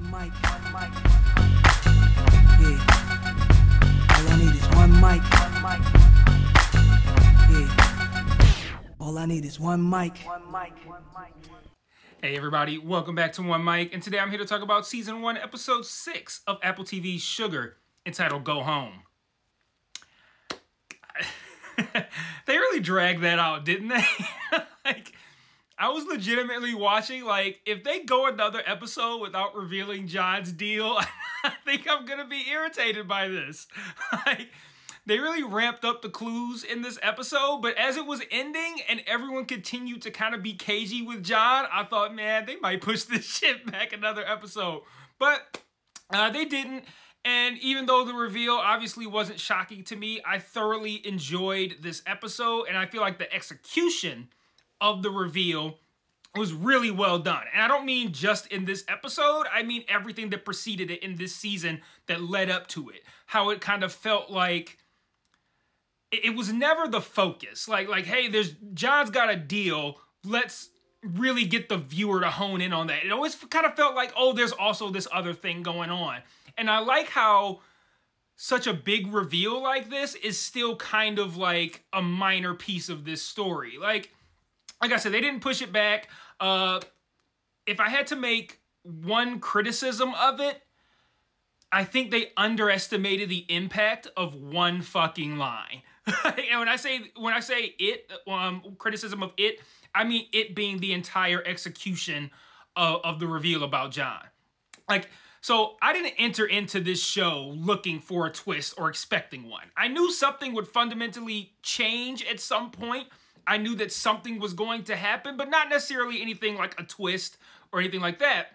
All I need is one mic. Hey everybody, welcome back to One Mic, and today I'm here to talk about Season 1, Episode 6 of Apple TV's Sugar, entitled Go Home. They really dragged that out, didn't they? Like, I was legitimately watching, like, if they go another episode without revealing John's deal, I think I'm gonna be irritated by this. Like, they really ramped up the clues in this episode, but as it was ending and everyone continued to kind of be cagey with John, I thought, man, they might push this shit back another episode. But they didn't. And even though the reveal obviously wasn't shocking to me, I thoroughly enjoyed this episode, and I feel like the execution of the reveal was really well done. And I don't mean just in this episode, I mean everything that preceded it in this season that led up to it. How it kind of felt like it was never the focus. Like, hey, John's got a deal, let's really get the viewer to hone in on that. It always kind of felt like, oh, there's also this other thing going on. And I like how such a big reveal like this is still kind of like a minor piece of this story. Like I said, they didn't push it back. If I had to make one criticism of it, I think they underestimated the impact of one fucking line. And when I say it, criticism of it, I mean it being the entire execution of the reveal about John. Like, so I didn't enter into this show looking for a twist or expecting one. I knew something would fundamentally change at some point. I knew that something was going to happen, but not necessarily anything like a twist or anything like that.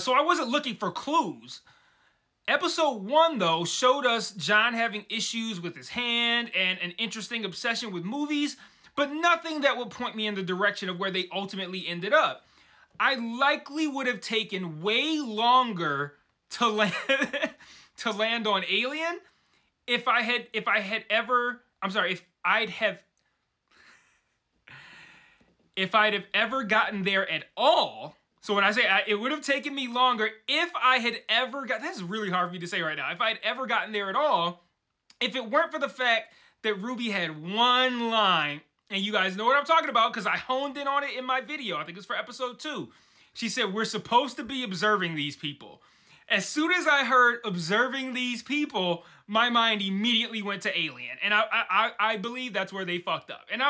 So I wasn't looking for clues. Episode 1, though, showed us John having issues with his hand and an interesting obsession with movies, but nothing that would point me in the direction of where they ultimately ended up. I likely would have taken way longer to land on Alien if I'd have ever gotten there at all. So when I say it would have taken me longer if I had ever got, that's really hard for me to say right now, if I had ever gotten there at all, if it weren't for the fact that Ruby had one line, and you guys know what I'm talking about because I honed in on it in my video, I think it's for episode 2. She said, we're supposed to be observing these people. As soon as I heard observing these people, my mind immediately went to Alien. And I believe that's where they fucked up. And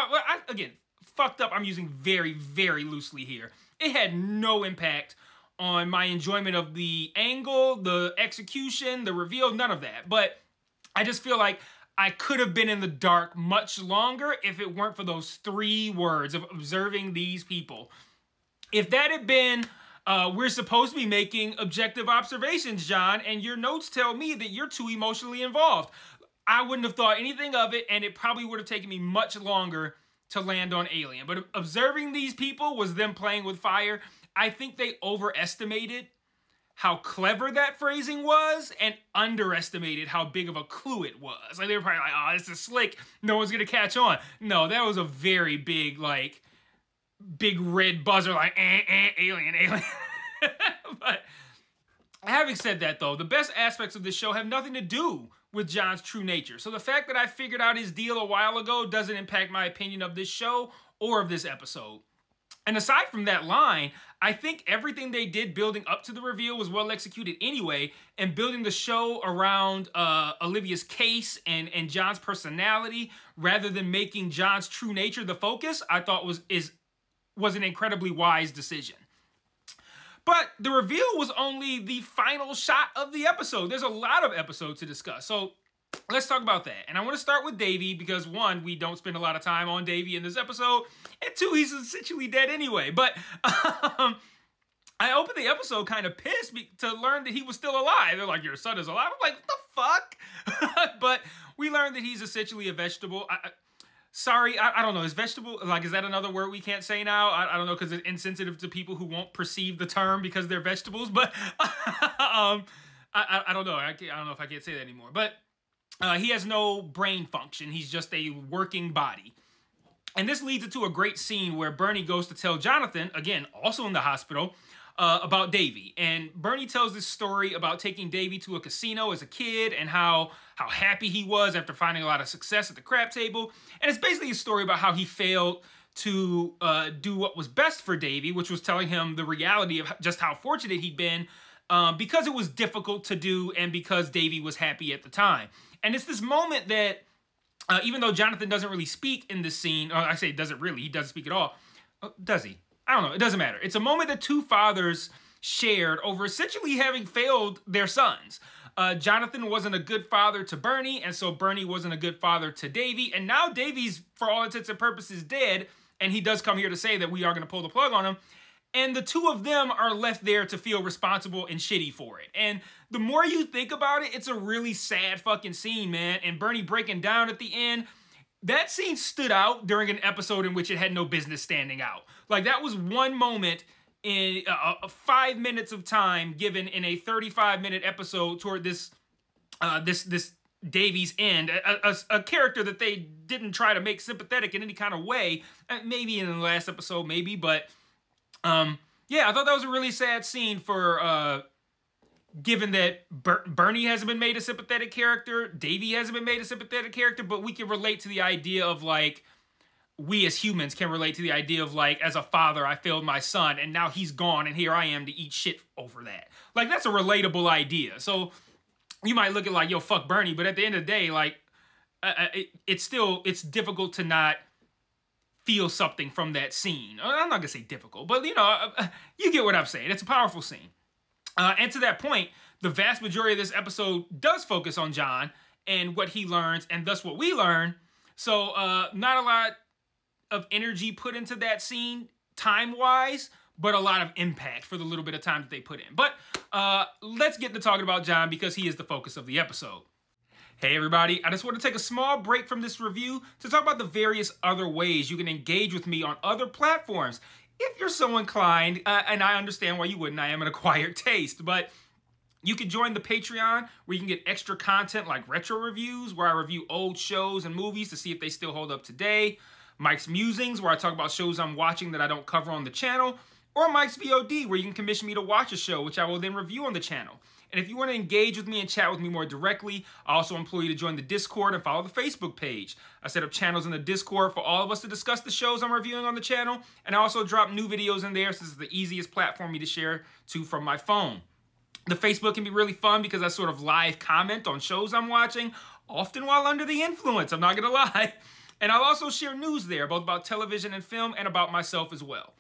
again, fucked up I'm using very, very loosely here. It had no impact on my enjoyment of the angle, the execution, the reveal, none of that. But I just feel like I could have been in the dark much longer if it weren't for those 3 words of observing these people. If that had been, we're supposed to be making objective observations, John, and your notes tell me that you're too emotionally involved, I wouldn't have thought anything of it, and it probably would have taken me much longer to land on Alien. But observing these people was them playing with fire. I think they overestimated how clever that phrasing was and underestimated how big of a clue it was. Like, they were probably like, oh, this is slick, no one's gonna catch on. No, that was a very big, like, big red buzzer, like, Alien. But having said that, though, the best aspects of this show have nothing to do with John's true nature. So the fact that I figured out his deal a while ago doesn't impact my opinion of this show or of this episode. And aside from that line, I think everything they did building up to the reveal was well executed anyway, and building the show around Olivia's case and John's personality rather than making John's true nature the focus, I thought was an incredibly wise decision. But the reveal was only the final shot of the episode. There's a lot of episodes to discuss, so let's talk about that. And I want to start with Davey because, 1, we don't spend a lot of time on Davey in this episode, and 2, he's essentially dead anyway. But I opened the episode kind of pissed to learn that he was still alive. They're like, your son is alive. I'm like, what the fuck? But we learned that he's essentially a vegetable. I don't know, is vegetable, like, is that another word we can't say now? I don't know, because it's insensitive to people who won't perceive the term because they're vegetables, but I don't know, I don't know if I can't say that anymore, but he has no brain function, he's just a working body. And this leads into a great scene where Bernie goes to tell Jonathan, again, also in the hospital, about Davey. And Bernie tells this story about taking Davey to a casino as a kid and how happy he was after finding a lot of success at the crap table. And it's basically a story about how he failed to do what was best for Davey, which was telling him the reality of just how fortunate he'd been because it was difficult to do and because Davey was happy at the time. And it's this moment that, even though Jonathan doesn't really speak in this scene, or I say doesn't really, he doesn't speak at all. Does he? I don't know. It doesn't matter. It's a moment that two fathers shared over essentially having failed their sons. Jonathan wasn't a good father to Bernie, and so Bernie wasn't a good father to Davey. And now Davey's, for all intents and purposes, dead. And he does come here to say that we are going to pull the plug on him. And the two of them are left there to feel responsible and shitty for it. And the more you think about it, it's a really sad fucking scene, man. And Bernie breaking down at the end, that scene stood out during an episode in which it had no business standing out. Like, that was one moment in 5 minutes of time given in a 35-minute episode toward this, this Davy's end, a character that they didn't try to make sympathetic in any kind of way. Maybe in the last episode, maybe, but... yeah, I thought that was a really sad scene for, given that Bernie hasn't been made a sympathetic character, Davey hasn't been made a sympathetic character, but we can relate to the idea of, like, we as humans can relate to the idea of, like, as a father, I failed my son, and now he's gone, and here I am to eat shit over that. Like, that's a relatable idea. So, you might look at, like, yo, fuck Bernie, but at the end of the day, like, it's difficult to not feel something from that scene. I'm not gonna say difficult, but you know, you get what I'm saying. It's a powerful scene. And to that point, the vast majority of this episode does focus on John and what he learns and thus what we learn. So not a lot of energy put into that scene time-wise, but a lot of impact for the little bit of time that they put in. But let's get to talking about John because he is the focus of the episode. Hey everybody, I just want to take a small break from this review to talk about the various other ways you can engage with me on other platforms. If you're so inclined, and I understand why you wouldn't, I am an acquired taste, but you can join the Patreon where you can get extra content like retro reviews where I review old shows and movies to see if they still hold up today, Mike's Musings where I talk about shows I'm watching that I don't cover on the channel, or Mike's VOD where you can commission me to watch a show which I will then review on the channel. And if you want to engage with me and chat with me more directly, I also implore you to join the Discord and follow the Facebook page. I set up channels in the Discord for all of us to discuss the shows I'm reviewing on the channel, and I also drop new videos in there since it's the easiest platform for me to share to from my phone. The Facebook can be really fun because I sort of live comment on shows I'm watching, often while under the influence, I'm not going to lie. And I'll also share news there, both about television and film and about myself as well.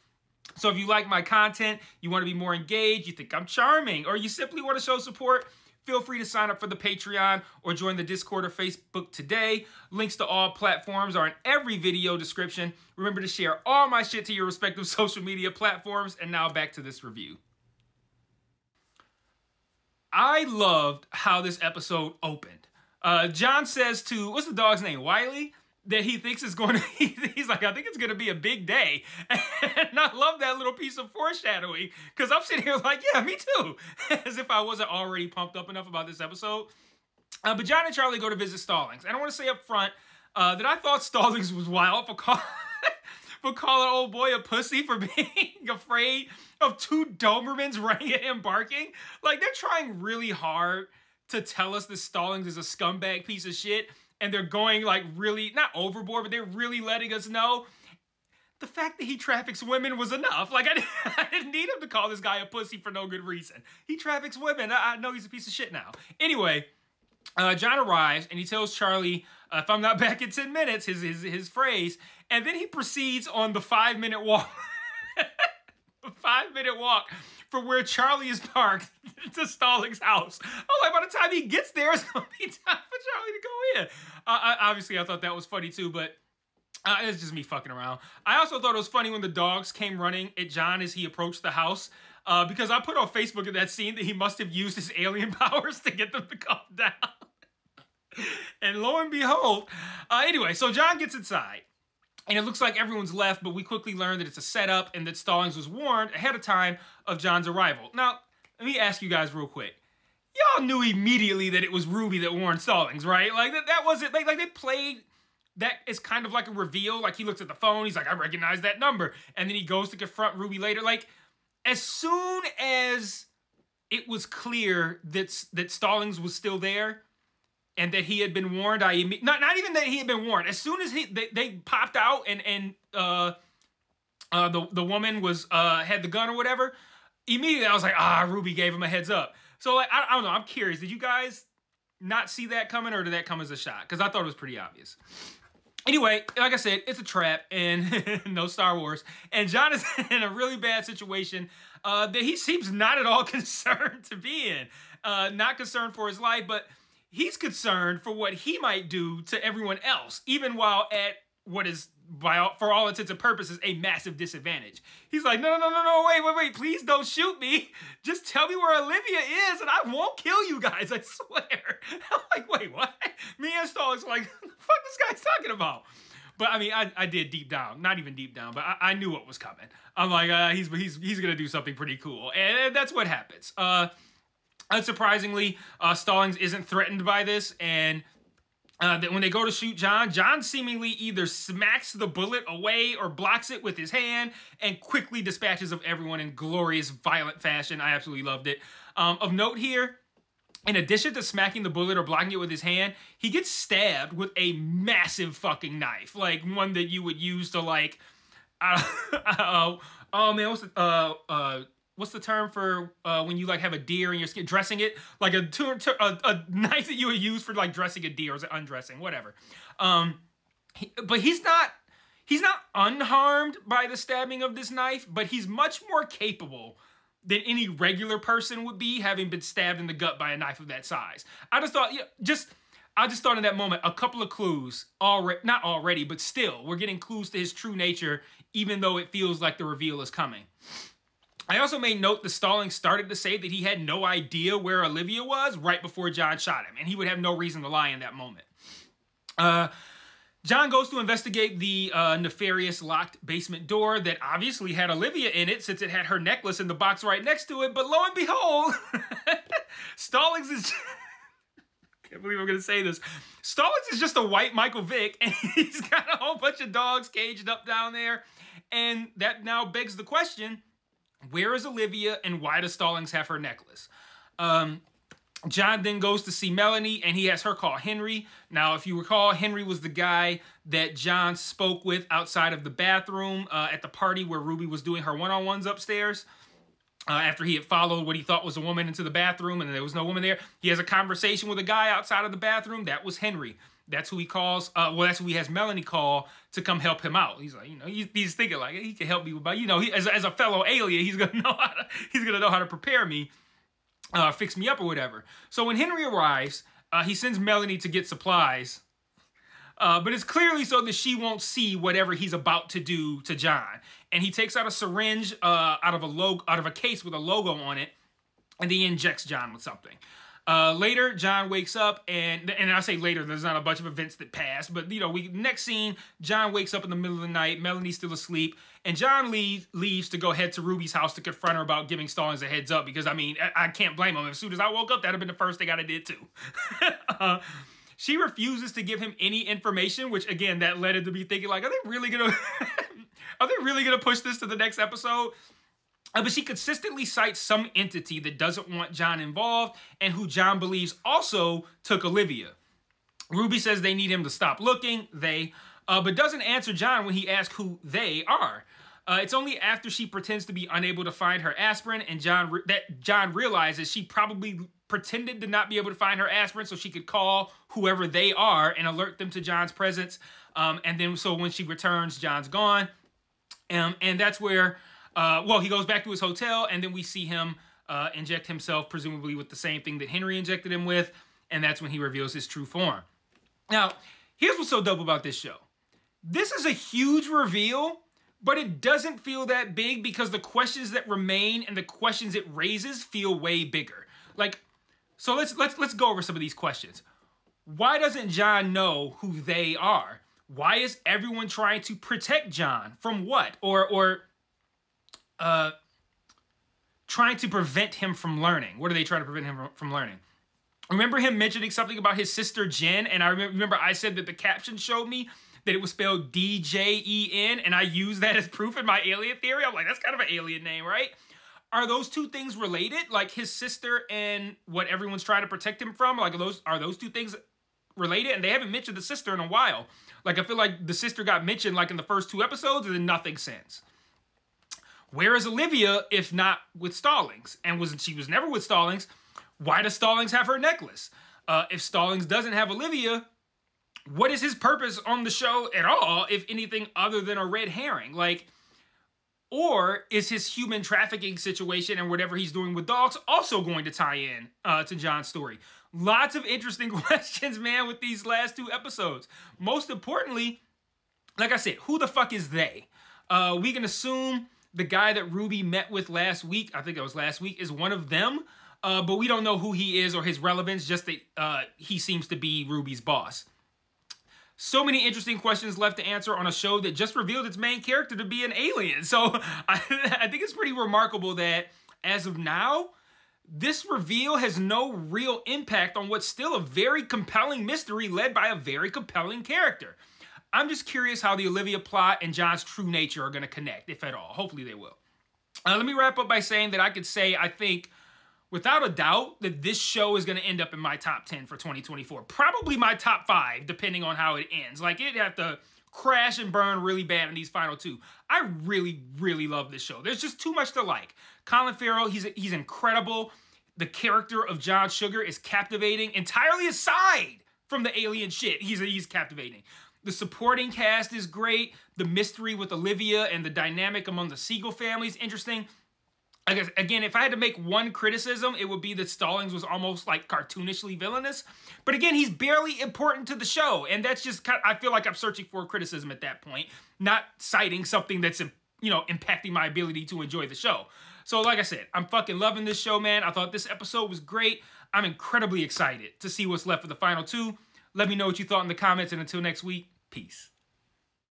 So if you like my content, you want to be more engaged, you think I'm charming, or you simply want to show support, feel free to sign up for the Patreon or join the Discord or Facebook today. Links to all platforms are in every video description. Remember to share all my shit to your respective social media platforms. And now back to this review. I loved how this episode opened. John says to, what's the dog's name, Wiley? That he thinks it's going to, he's like, I think it's going to be a big day. And I love that little piece of foreshadowing because I'm sitting here like, yeah, me too. As if I wasn't already pumped up enough about this episode. But John and Charlie go to visit Stallings. And I want to say up front that I thought Stallings was wild for calling old boy a pussy for being afraid of two Dobermans running at him barking. Like, they're trying really hard to tell us that Stallings is a scumbag piece of shit. And they're going, like, really, not overboard, but they're really letting us know the fact that he traffics women was enough. Like, I didn't need him to call this guy a pussy for no good reason. He traffics women. I know he's a piece of shit now. Anyway, John arrives, and he tells Charlie, if I'm not back in 10 minutes, his phrase. And then he proceeds on the 5-minute walk. A 5-minute walk from where Charlie is parked to Stallings' house. I'm like, by the time he gets there, it's going to be time for Charlie to go in. Obviously, I thought that was funny too, but it's just me fucking around. I also thought it was funny when the dogs came running at John as he approached the house because I put on Facebook in that scene that he must have used his alien powers to get them to calm down. And lo and behold, anyway, so John gets inside. And it looks like everyone's left, but we quickly learn that it's a setup and that Stallings was warned ahead of time of John's arrival. Now, let me ask you guys real quick. Y'all knew immediately that it was Ruby that warned Stallings, right? Like, that wasn't... Like, they played... That is kind of like a reveal. Like, he looks at the phone. He's like, I recognize that number. And then he goes to confront Ruby later. Like, as soon as it was clear that Stallings was still there and that he had been warned, not even that he had been warned. As soon as they popped out and the woman was had the gun or whatever, immediately I was like, Ruby gave him a heads up. So like, I don't know. I'm curious. Did you guys not see that coming, or did that come as a shot? Because I thought it was pretty obvious. Anyway, like I said, it's a trap, and no Star Wars. And John is in a really bad situation that he seems not at all concerned to be in. Not concerned for his life, but he's concerned for what he might do to everyone else, even while at what is, for all intents and purposes, a massive disadvantage. He's like, no, wait, please don't shoot me. Just tell me where Olivia is, and I won't kill you guys, I swear. I'm like, wait, what? Me and Stallings like, what the fuck this guy's talking about? But I mean, I did deep down, not even deep down, but I knew what was coming. I'm like, he's gonna do something pretty cool, and that's what happens. Unsurprisingly, Stallings isn't threatened by this, and that when they go to shoot John, John seemingly either smacks the bullet away or blocks it with his hand and quickly dispatches of everyone in glorious, violent fashion. I absolutely loved it. Of note here, in addition to smacking the bullet or blocking it with his hand, he gets stabbed with a massive fucking knife, like one that you would use to like, oh man, what's the term for when you like have a deer in your skin, dressing it? Like a knife that you would use for like dressing a deer, or is it undressing, whatever. But he's not unharmed by the stabbing of this knife, but he's much more capable than any regular person would be, having been stabbed in the gut by a knife of that size. I just thought, I just thought in that moment, a couple of clues, but still, we're getting clues to his true nature, even though it feels like the reveal is coming. I also made note that Stallings started to say that he had no idea where Olivia was right before John shot him, and he would have no reason to lie in that moment. John goes to investigate the nefarious locked basement door that obviously had Olivia in it, since it had her necklace in the box right next to it, but lo and behold, Stallings is... I can't believe I'm going to say this. Stallings is just a white Michael Vick, and he's got a whole bunch of dogs caged up down there, and that now begs the question... where is Olivia, and why does Stallings have her necklace? John then goes to see Melanie, and he has her call Henry. Now, if you recall, Henry was the guy that John spoke with outside of the bathroom at the party where Ruby was doing her one-on-ones upstairs. After he had followed what he thought was a woman into the bathroom, and there was no woman there, he has a conversation with a guy outside of the bathroom. That was Henry. That's who he calls, that's who he has Melanie call to come help him out. He's like, he's thinking like, he can help me with my, as a fellow alien, he's gonna know how to prepare me, fix me up or whatever. So when Henry arrives, he sends Melanie to get supplies, but it's clearly so that she won't see whatever he's about to do to John. And he takes out a syringe out of a case with a logo on it, and he injects John with something. Later, John wakes up, and I say later, there's not a bunch of events that pass, but, next scene, John wakes up in the middle of the night, Melanie's still asleep, and John leaves to go head to Ruby's house to confront her about giving Stallings a heads up, because, I mean, I can't blame him. As soon as I woke up, that'd have been the first thing I'd have did, too. She refuses to give him any information, which, again, that led him to be thinking, like, are they really gonna push this to the next episode? But she consistently cites some entity that doesn't want John involved and who John believes also took Olivia. Ruby says they need him to stop looking, but doesn't answer John when he asks who they are. It's only after she pretends to be unable to find her aspirin and John realizes she probably pretended to not be able to find her aspirin so she could call whoever they are and alert them to John's presence. And then so when she returns, John's gone. And that's where... he goes back to his hotel, and then we see him inject himself, presumably with the same thing that Henry injected him with, and that's when he reveals his true form. Now, here's what's so dope about this show. This is a huge reveal, but it doesn't feel that big because the questions that remain and the questions it raises feel way bigger. Like, so let's go over some of these questions. Why doesn't John know who they are? Why is everyone trying to protect John from what? Or trying to prevent him from learning. What are they trying to prevent him from learning? I remember him mentioning something about his sister Jen, and I remember I said that the caption showed me that it was spelled D-J-E-N, and I used that as proof in my alien theory. I'm like, that's kind of an alien name, right? are those two things related? Like his sister and what everyone's trying to protect him from? Like are those two things related? And they haven't mentioned the sister in a while. Like I feel like the sister got mentioned like in the first two episodes and then nothing since. Where is Olivia if not with Stallings? And she was never with Stallings. Why does Stallings have her necklace? If Stallings doesn't have Olivia, what is his purpose on the show at all, if anything other than a red herring? Like, or is his human trafficking situation and whatever he's doing with dogs also going to tie in to John's story? Lots of interesting questions, man, with these last two episodes. Most importantly, like I said, who the fuck is they? We can assume the guy that Ruby met with last week, I think that was last week, is one of them. But we don't know who he is or his relevance, just that he seems to be Ruby's boss. So many interesting questions left to answer on a show that just revealed its main character to be an alien. So I think it's pretty remarkable that as of now, this reveal has no real impact on what's still a very compelling mystery led by a very compelling character. I'm just curious how the Olivia plot and John's true nature are going to connect, if at all. Hopefully they will. Let me wrap up by saying that I could say I think, without a doubt, that this show is going to end up in my top 10 for 2024. Probably my top 5, depending on how it ends. Like, it'd have to crash and burn really bad in these final two. I really, really love this show. There's just too much to like. Colin Farrell, he's incredible. The character of John Sugar is captivating, entirely aside from the alien shit. He's captivating. The supporting cast is great. The mystery with Olivia and the dynamic among the Siegel family is interesting. I guess, again, if I had to make one criticism, it would be that Stallings was almost like cartoonishly villainous. But again, he's barely important to the show. And that's just kind of, I feel like I'm searching for criticism at that point, not citing something that's, you know, impacting my ability to enjoy the show. So like I said, I'm fucking loving this show, man. I thought this episode was great. I'm incredibly excited to see what's left for the final two. Let me know what you thought in the comments. And until next week, peace.